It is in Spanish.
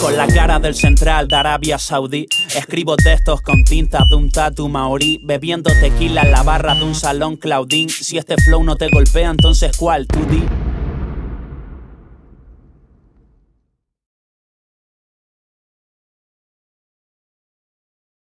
Con la cara del central de Arabia Saudí, escribo textos con tintas de un tatu maorí, bebiendo tequila en la barra de un salón Claudín. Si este flow no te golpea, entonces ¿cuál? Tú di.